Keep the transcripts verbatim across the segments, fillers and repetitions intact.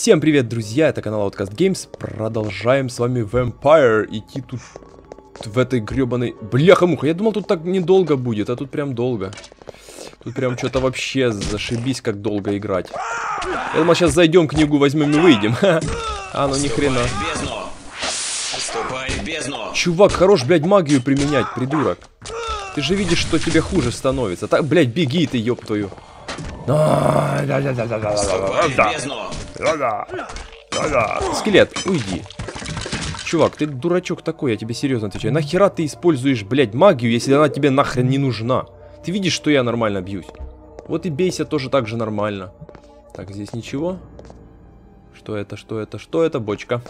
Всем привет, друзья, это канал Outcast Games. Продолжаем с вами Vampire. Идти тут в этой гребаной... Бляха-муха, я думал, тут так недолго будет, а тут прям долго. Тут прям что-то вообще зашибись, как долго играть. Я думал, сейчас зайдем, книгу возьмем и выйдем. А, ну ни хрена. Чувак, хорош, блядь, магию применять, придурок. Ты же видишь, что тебе хуже становится. Так, блядь, беги ты, ёб твою. Скелет, уйди. Чувак, ты дурачок такой, я тебе серьезно отвечаю. Нахера ты используешь, блядь, магию, если она тебе нахрен не нужна? Ты видишь, что я нормально бьюсь? Вот и бейся тоже так же нормально. Так, здесь ничего. Что это, что это, что это? Бочка.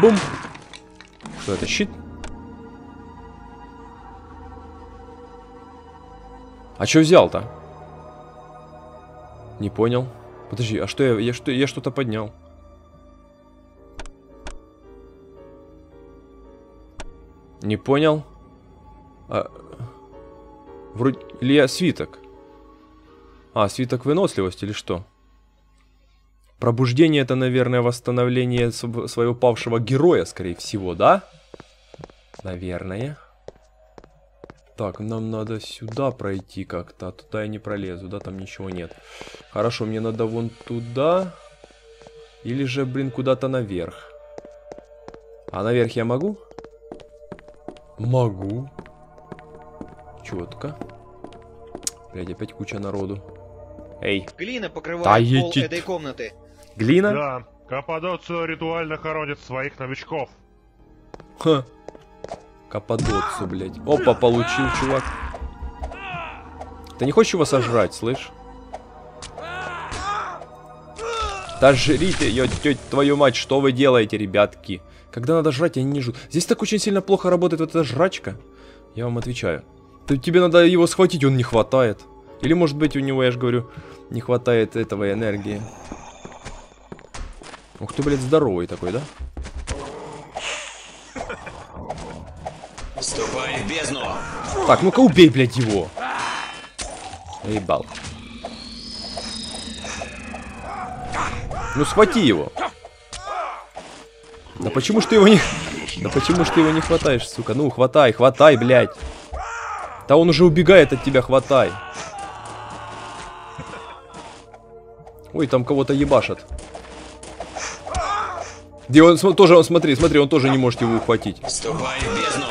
Бум. Что это, щит? А что взял-то? Не понял. Подожди, а что я, я, что, я что-то поднял? Не понял. А... Вроде ли я свиток? А, свиток выносливости или что? Пробуждение — это, наверное, восстановление своего павшего героя, скорее всего, да? Наверное. Так, нам надо сюда пройти как-то. А туда я не пролезу, да? Там ничего нет. Хорошо, мне надо вон туда. Или же, блин, куда-то наверх. А наверх я могу? Могу. Четко. Блядь, опять куча народу. Эй. Глина покрывает а пол етит. этой комнаты. Глина? Да. Каппадоцию ритуально хоронят своих новичков. Ха. Каппадокию, блядь. Опа, получил, чувак. Ты не хочешь его сожрать, слышь? Да жрите, ё, тёть, твою мать, что вы делаете, ребятки? Когда надо жрать, они не жрут. Здесь так очень сильно плохо работает вот эта жрачка. Я вам отвечаю. Ты, тебе надо его схватить, он не хватает. Или, может быть, у него, я же говорю, не хватает этого энергии. Ух ты, блядь, здоровый такой, да? Ступай в бездну. Так, ну-ка убей, блядь, его. Ебал. Ну схвати его. Да почему ж ты его не... Да почему ж ты его не хватаешь, сука? Ну, хватай, хватай, блядь. Да он уже убегает от тебя, хватай. Ой, там кого-то ебашат. Где он тоже, он, смотри, смотри, он тоже не может его ухватить. Ступай в бездну.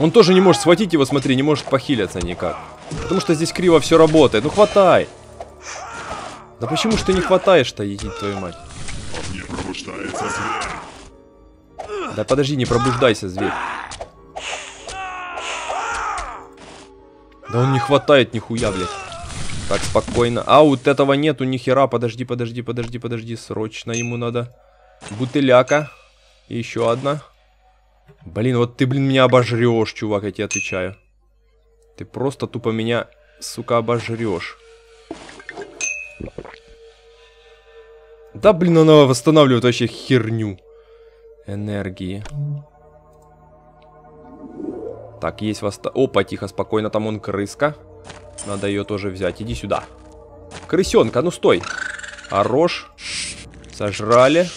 Он тоже не может схватить его, смотри, не может похилиться никак. Потому что здесь криво все работает. Ну хватай! Да почему ж ты не хватаешь-то, едить твою мать? Не пробуждается зверь. Да подожди, не пробуждайся, зверь. Да он не хватает нихуя, блядь. Так, спокойно. А, вот этого нету нихера. Подожди, подожди, подожди, подожди. Срочно ему надо. Бутыляка. И еще одна. Блин, вот ты, блин, меня обожрешь, чувак, я тебе отвечаю. Ты просто тупо меня, сука, обожрешь. Да, блин, она восстанавливает вообще херню энергии. Так, есть восста... Опа, тихо, спокойно, там он крыска. Надо ее тоже взять, иди сюда. Крысенка, ну стой. Хорош. Сожрали.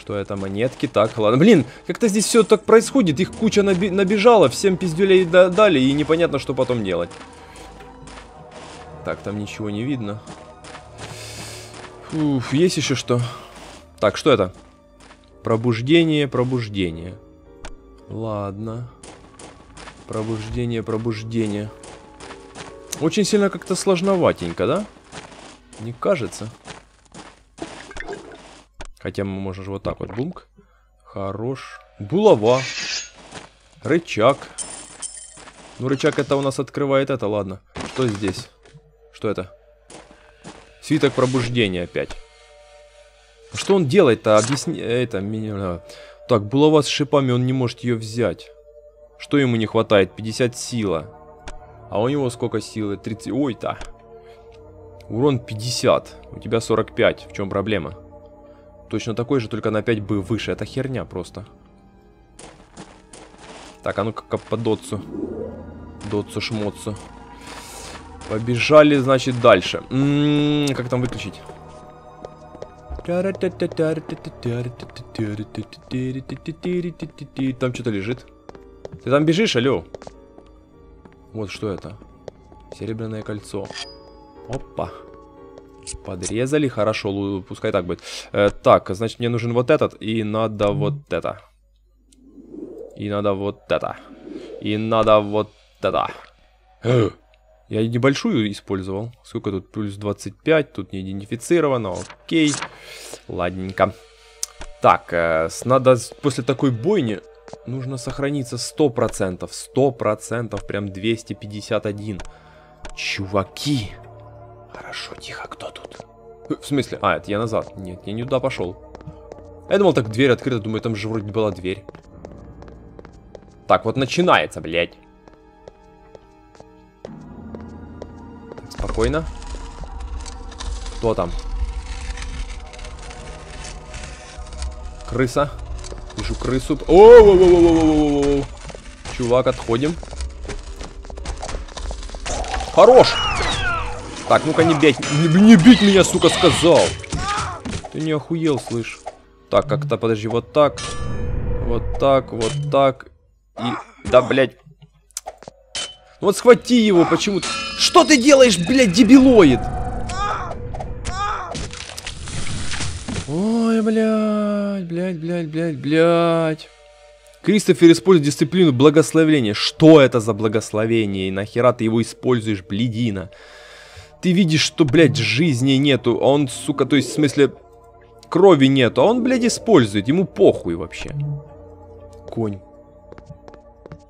Что это, монетки? Так, ладно. Блин, как-то здесь все так происходит. Их куча наби набежала, всем пиздюлей дали, и непонятно, что потом делать. Так, там ничего не видно. Уф, есть еще что? Так, что это? Пробуждение, пробуждение. Ладно. Пробуждение, пробуждение. Очень сильно как-то сложноватенько, да? Не кажется? Хотя мы можем вот так вот. Бумк. Хорош. Булава. Рычаг. Ну, рычаг это у нас открывает это, ладно. Что здесь? Что это? Свиток пробуждения опять. Что он делает-то? Объясни... Это меня... Так, булава с шипами, он не может ее взять. Что ему не хватает? пятьдесят сила. А у него сколько силы? тридцать... Ой-то. Урон пятьдесят. У тебя сорок пять. В чем проблема? Точно такой же, только на пять бы выше. Это херня просто. Так, а ну-ка по доцу. Доцу-шмоцу. Побежали, значит, дальше. М-м-м, как там выключить? Там что-то лежит. Ты там бежишь, алло? Вот что это. Серебряное кольцо. Опа. Подрезали, хорошо, пускай так будет. э, Так, значит, мне нужен вот этот. И надо вот это. И надо вот это. И надо вот это. Я небольшую использовал. Сколько тут? Плюс двадцать пять. Тут не идентифицировано. Окей. Ладненько. Так, э, надо после такой бойни нужно сохраниться сто процентов. сто процентов, прям двести пятьдесят один. Чуваки. Хорошо, тихо, кто тут? В смысле? А, это я назад. Нет, я не туда пошел. Я думал, так дверь открыта. Думаю, там же вроде была дверь. Так, вот начинается, блядь. Так, спокойно. Кто там? Крыса. Вижу крысу. О-о-о-о-о-о-о-о-о. Чувак, отходим. Хорош! Так, ну-ка не бить, не, не бить меня, сука, сказал. Ты не охуел, слышь. Так, как-то, подожди, вот так. Вот так, вот так. И, да, блядь. Ну вот схвати его, почему-то. Что ты делаешь, блядь, дебилоид? Ой, блядь, блядь, блядь, блядь, блядь. Кристофер использует дисциплину благословения. Что это за благословение? И нахера ты его используешь, блядина? Ты видишь, что, блядь, жизни нету, а он, сука, то есть, в смысле, крови нету, а он, блядь, использует, ему похуй вообще. Конь.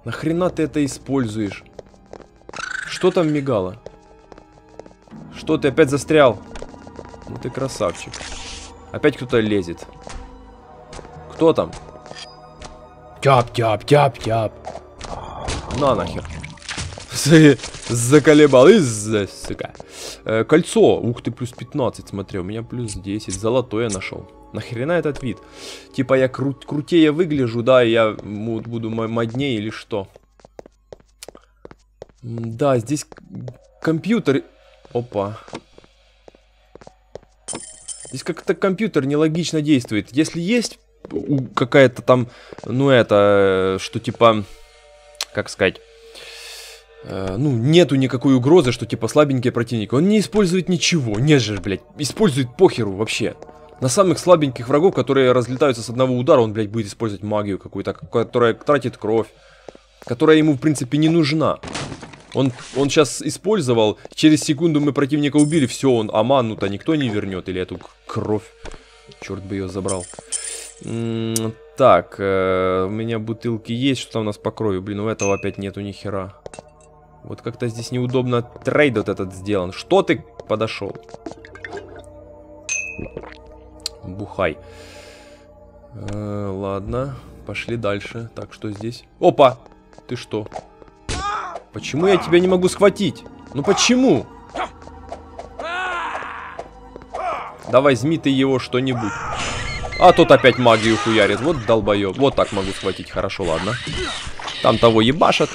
Нахрена ты это используешь? Что там мигало? Что, ты опять застрял? Ну ты красавчик. Опять кто-то лезет. Кто там? Тяп-тяп-тяп-тяп. На нахер. Заколебал, из-за, сука. Э, кольцо, ух ты, плюс пятнадцать, смотри, у меня плюс десять, золотое нашел. Нахрена этот вид? Типа я кру крутее выгляжу, да, я буду моднее или что? Да, здесь компьютер... Опа. Здесь как-то компьютер нелогично действует. Если есть какая-то там, ну это, что типа, как сказать... Ну, нету никакой угрозы, что типа слабенький противник. Он не использует ничего. Не же, блядь, использует похеру вообще. На самых слабеньких врагов, которые разлетаются с одного удара, он, блядь, будет использовать магию какую-то, которая тратит кровь, которая ему, в принципе, не нужна. Он, он сейчас использовал. Через секунду мы противника убили. Все, он аману-то никто не вернет. Или эту кровь. Черт бы ее забрал. М-м-м, так, э-э, у меня бутылки есть. Что там у нас по крови? Блин, у этого опять нету ни хера. Вот как-то здесь неудобно трейд вот этот сделан. Что ты подошел? Бухай. Э, ладно, пошли дальше. Так, что здесь? Опа! Ты что? Почему я тебя не могу схватить? Ну почему? Да возьми ты его что-нибудь. А тот опять магию хуярит. Вот долбоёб. Вот так могу схватить. Хорошо, ладно. Там того ебашат.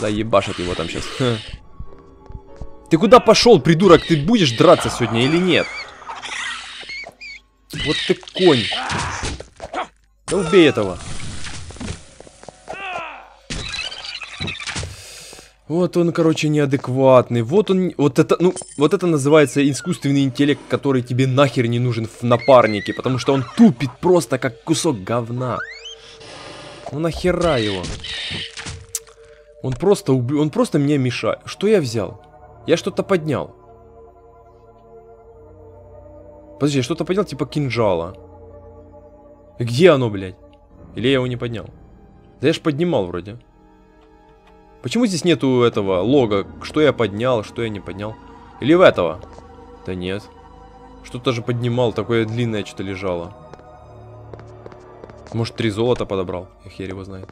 Заебашат его там сейчас. Ха. Ты куда пошел, придурок? Ты будешь драться сегодня или нет? Вот ты конь. Да убей этого. Вот он, короче, неадекватный. Вот он, вот это, ну, вот это называется искусственный интеллект, который тебе нахер не нужен в напарнике, потому что он тупит просто как кусок говна. Ну нахера его? Он просто убил, он просто мне мешает. Что я взял? Я что-то поднял. Подожди, я что-то поднял типа кинжала. Где оно, блядь? Или я его не поднял? Да я ж поднимал вроде. Почему здесь нету этого лога? Что я поднял, что я не поднял? Или в этого? Да нет. Что-то же поднимал, такое длинное что-то лежало. Может, три золота подобрал? Я хер его знает.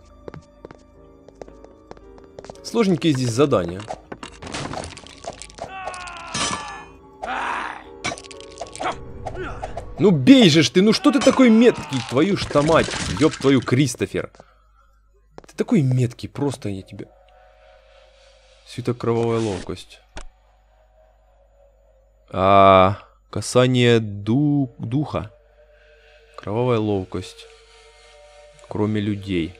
Сложненькие здесь задания. Ну бей же ж ты, ну что ты такой меткий? Твою ж мать, ёб твою, Кристофер. Ты такой меткий, просто я тебя... Свиток кровавая ловкость. А, касание ду духа. Кровавая ловкость. Кроме людей.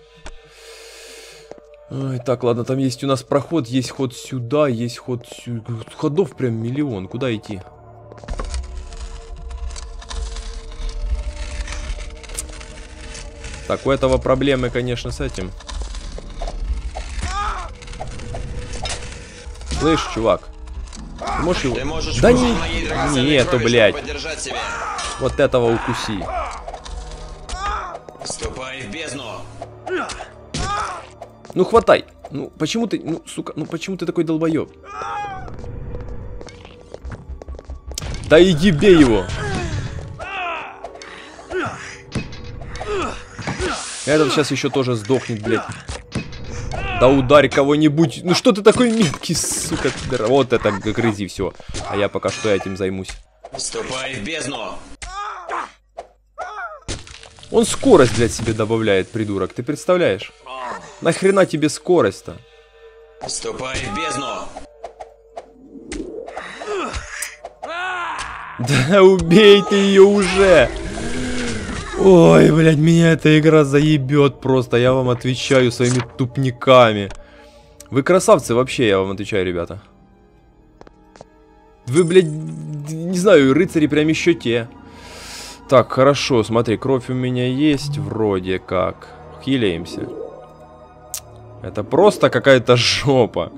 Ой, так, ладно, там есть у нас проход, есть ход сюда, есть ход сюда. Ходов прям миллион. Куда идти? Так, у этого проблемы, конечно, с этим. Слышь, чувак. Ты можешь его... Ты можешь да не... Нету, блядь. Вот этого укуси. Ступай в бездну. Ну, хватай. Ну, почему ты... Ну, сука, ну почему ты такой долбоёб? Да иди, бей его. Этот сейчас еще тоже сдохнет, блядь. Да ударь кого-нибудь. Ну что ты такой мелкий, сука. Вот это грызи все. А я пока что этим займусь. Ступай в бездну. Он скорость, блядь, себе добавляет, придурок. Ты представляешь? Нахрена тебе скорость-то? Ступай в бездну. Да убей ты ее уже. Ой, блядь, меня эта игра заебет просто. Я вам отвечаю своими тупниками. Вы красавцы вообще, я вам отвечаю, ребята. Вы, блядь, не знаю, рыцари прям еще те. Так, хорошо, смотри, кровь у меня есть вроде как. Хилеемся. Это просто какая-то жопа.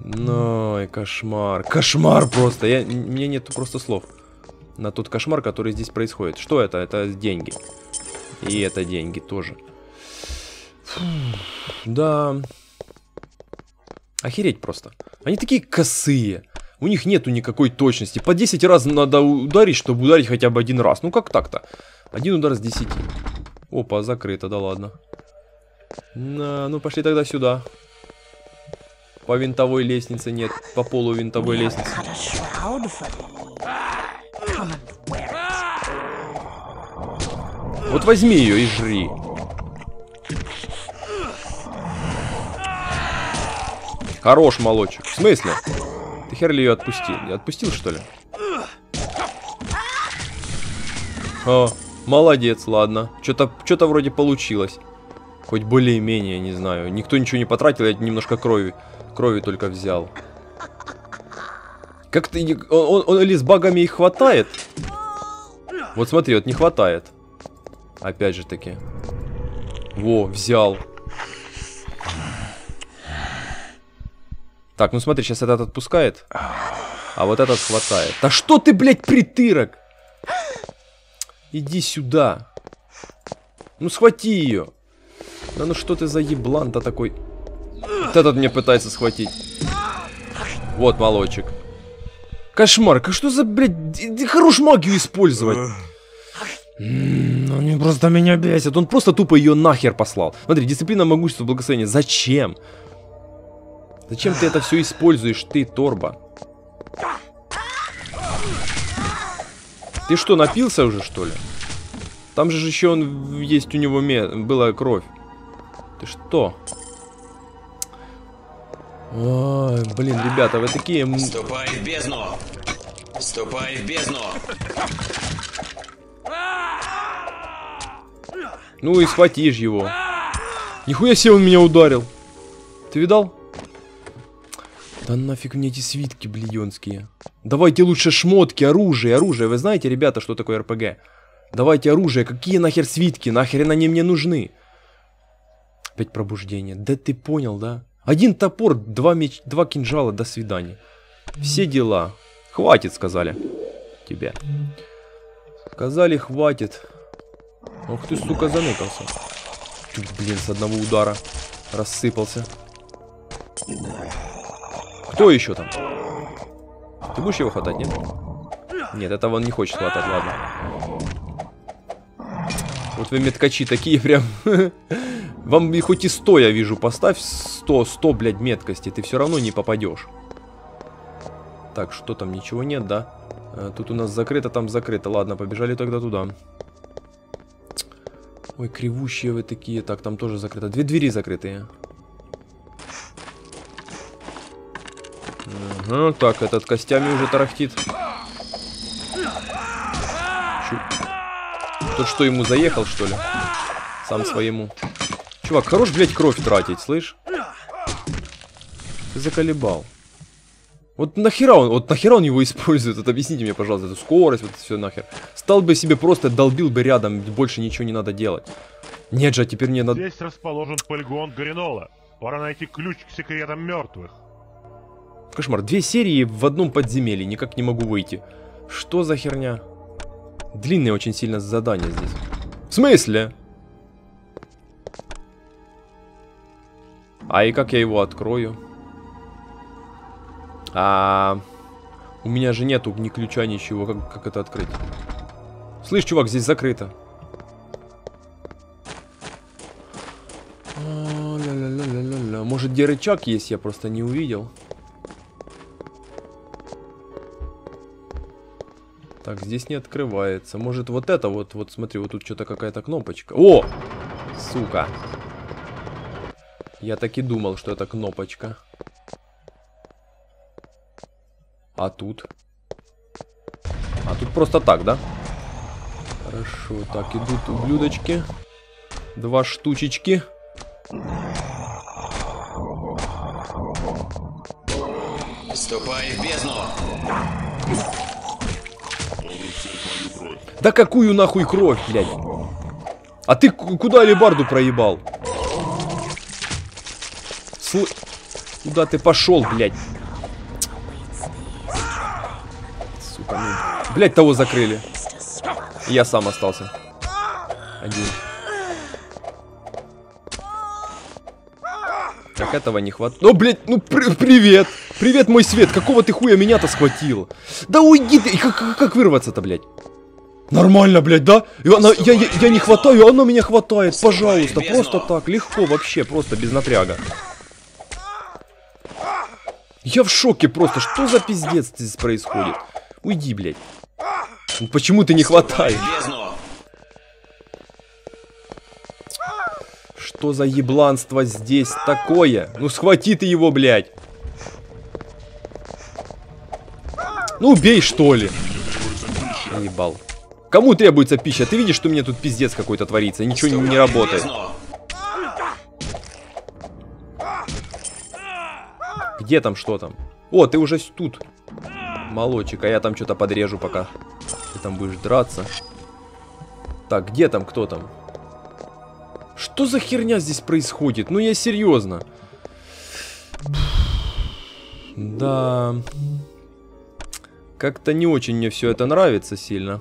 Ну, и кошмар. Кошмар просто. Я, мне нет просто слов. На тот кошмар, который здесь происходит. Что это? Это деньги. И это деньги тоже. Фу, да. Охереть просто. Они такие косые. У них нету никакой точности. По десять раз надо ударить, чтобы ударить хотя бы один раз. Ну как так-то? Один удар с десяти. Опа, закрыто, да ладно. На, ну пошли тогда сюда. По винтовой лестнице нет. По полу винтовой лестницы. Вот возьми ее и жри. Хорош, молочек. В смысле? Ты хер ли ее отпустил? Я отпустил, что ли? О, молодец, ладно. Что-то что-то вроде получилось. Хоть более-менее, не знаю. Никто ничего не потратил, я немножко крови. Крови только взял. Как-то он, он, он или с багами их хватает? Вот смотри, вот не хватает. Опять же таки. Во, взял. Так, ну смотри, сейчас этот отпускает. А вот этот хватает. Да что ты, блядь, притырок? Иди сюда. Ну схвати ее. Да ну что ты за еблан-то такой? Вот этот мне пытается схватить. Вот молочек. Кошмар, что за, блядь, хорош магию использовать. Он просто меня бесит. Он просто тупо ее нахер послал. Смотри, дисциплина, могущество, благословение. Зачем? Зачем ты это все используешь, ты, торба? Ты что, напился уже, что ли? Там же еще он есть у него была кровь. Ты что? Ой, блин, ребята, вы такие... Ступай в бездну! Ступай в бездну! Ну и схватишь его. Нихуя себе он меня ударил. Ты видал? Да нафиг мне эти свитки блядонские. Давайте лучше шмотки, оружие, оружие. Вы знаете, ребята, что такое эр пэ гэ? Давайте оружие. Какие нахер свитки? Нахер они мне нужны? Опять пробуждение. Да ты понял, да? Один топор, два, меч... два кинжала, до свидания. Все дела. Хватит, сказали. Тебе. Сказали, хватит. Ох ты, сука, заныкался. Чуть, блин, с одного удара рассыпался. Кто еще там? Ты будешь его хватать, нет? Нет, этого он не хочет хватать, ладно. Вот вы меткачи такие прям... Вам и хоть и сто, я вижу, поставь сто, сто, блядь, меткости, ты все равно не попадешь. Так, что там, ничего нет, да? Тут у нас закрыто, там закрыто. Ладно, побежали тогда туда. Ой, кривущие вы такие. Так, там тоже закрыто. Две двери закрытые. Ага, так, этот костями уже тарахтит. Чу... Тот что, ему заехал, что ли? Сам своему. Чувак, хорош, блядь, кровь тратить, слышь? Ты заколебал. Вот нахера он, вот нахера он его использует? Вот объясните мне, пожалуйста, эту скорость, вот все нахер. Стал бы себе просто, долбил бы рядом, больше ничего не надо делать. Нет же, теперь мне надо... Здесь расположен полигон Горинола. Пора найти ключ к секретам мертвых. Кошмар, две серии в одном подземелье, никак не могу выйти. Что за херня? Длинное очень сильно задание здесь. В смысле? А и как я его открою? А, у меня же нету ни ключа, ничего. Как, как это открыть? Слышь, чувак, здесь закрыто. А, ля -ля -ля -ля -ля. Может, где рычаг есть, я просто не увидел. Так, здесь не открывается. Может, вот это вот, вот смотри, вот тут что-то какая-то кнопочка. О! Сука. Я так и думал, что это кнопочка. А тут? А тут просто так, да? Хорошо, так, идут ублюдочки. Два штучечки. Ступай в бездну. Да какую нахуй кровь, блядь? А ты куда алебарду проебал? Слы... Куда ты пошел, блядь? Блять, того закрыли. Я сам остался. Один. Так, этого не хватает. О, блять, ну при привет. Привет, мой свет. Какого ты хуя меня-то схватил? Да уйди ты. Как, как, как вырваться-то, блядь? Нормально, блядь, да? И она, я, я, я не хватаю, оно меня хватает. Пожалуйста, просто так. Легко вообще, просто без напряга. Я в шоке просто. Что за пиздец здесь происходит? Уйди, блядь. Ну, почему ты не хватаешь? Что за ебланство здесь такое? Ну схвати ты его, блядь. Ну убей, что ли. Ебал. Кому требуется пища? Ты видишь, что у меня тут пиздец какой-то творится? Ничего не, не работает. Где там, что там? О, ты уже тут. Молодчик, а я там что-то подрежу пока. Ты там будешь драться. Так, где там, кто там? Что за херня здесь происходит? Ну я серьезно. Да. Как-то не очень мне все это нравится сильно.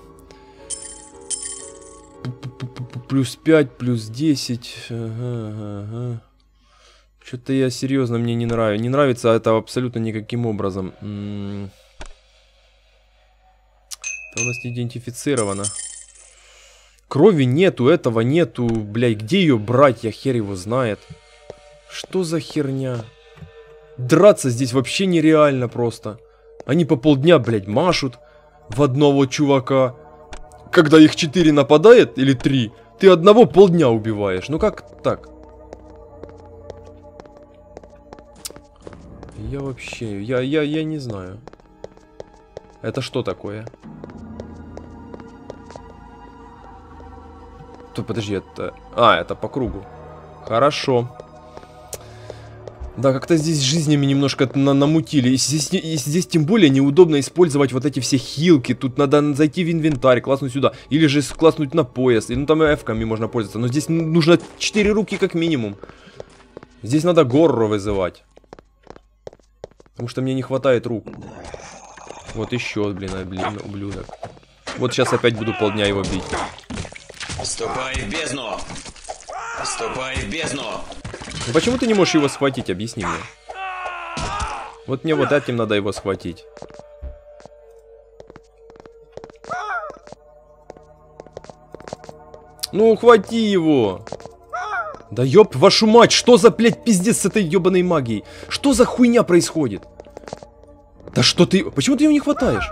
Плюс пять, плюс десять. Ага, ага. Что-то я серьезно, мне не нравится. Не нравится это абсолютно никаким образом. У нас не идентифицировано. Крови нету, этого нету. Блядь, где ее брать? Я хер его знает. Что за херня? Драться здесь вообще нереально просто. Они по полдня, блядь, машут в одного чувака. Когда их четыре нападает, или три, ты одного полдня убиваешь. Ну как так? Я вообще... Я, я, я не знаю. Это что такое? Подожди, это... А, это по кругу. Хорошо. Да, как-то здесь жизнями немножко на намутили. И здесь, и здесь тем более неудобно использовать вот эти все хилки. Тут надо зайти в инвентарь, класснуть сюда. Или же класснуть на пояс. И, ну там эфками можно пользоваться. Но здесь нужно четыре руки как минимум. Здесь надо горро вызывать. Потому что мне не хватает рук. Вот еще, блин, блин, ублюдок. Вот сейчас опять буду полдня его бить. Ступай в бездну! Ступай в бездну! Почему ты не можешь его схватить? Объясни мне. Вот мне вот этим надо его схватить. Ну, хвати его! Да ёб вашу мать! Что за, блядь, пиздец с этой ёбаной магией? Что за хуйня происходит? Да что ты... Почему ты его не хватаешь?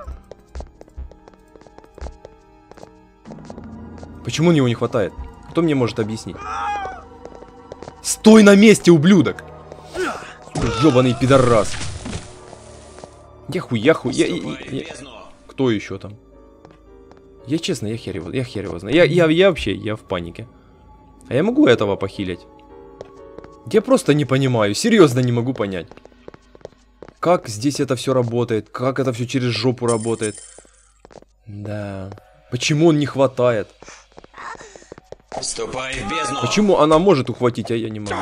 Почему у него не хватает? Кто мне может объяснить? Стой на месте, ублюдок! Ёбаный пидорас. Яху, яху, я, я, я... Кто еще там? Я честно, я хер его, я хер его знаю. Я, я, я вообще, я в панике. А я могу этого похилить? Я просто не понимаю, серьезно не могу понять. Как здесь это все работает, как это все через жопу работает. Да. Почему он не хватает? Ступай в бездну. Почему она может ухватить, а я не могу?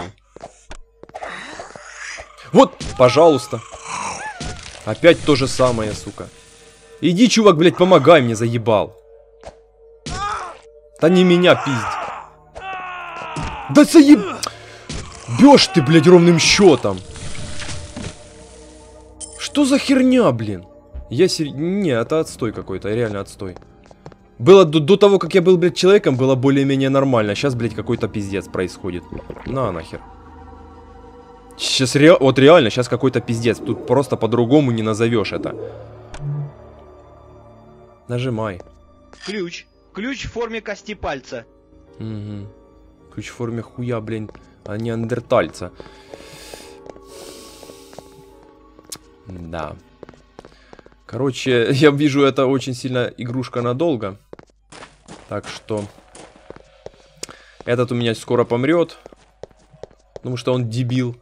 Вот, пожалуйста. Опять то же самое, сука. Иди, чувак, блядь, помогай мне, заебал. Да не меня пизди. Да заеб... Бёшь ты, блядь, ровным счетом. Что за херня, блин? Я серьезно... Не, это отстой какой-то, реально отстой. Было до, до того, как я был, блядь, человеком, было более-менее нормально. Сейчас, блядь, какой-то пиздец происходит. На, нахер. Сейчас ре... Вот реально, сейчас какой-то пиздец. Тут просто по-другому не назовешь это. Нажимай. Ключ. Ключ в форме кости пальца. Угу. Ключ в форме хуя, блин, а не неандертальца. Да. Короче, я вижу, это очень сильно игрушка надолго. Так что... Этот у меня скоро помрет. Потому что он дебил.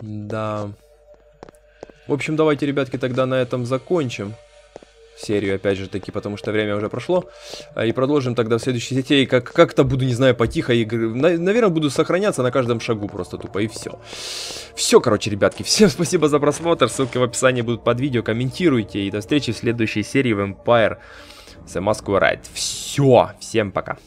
Да. В общем, давайте, ребятки, тогда на этом закончим серию, опять же таки, потому что время уже прошло. И продолжим тогда в следующей сети. Как- как-то буду, не знаю, потихо игры. Наверное, буду сохраняться на каждом шагу просто тупо, и все. Все, короче, ребятки, всем спасибо за просмотр. Ссылки в описании будут под видео. Комментируйте. И до встречи в следующей серии Vampire: The Masquerade. Все, всем пока.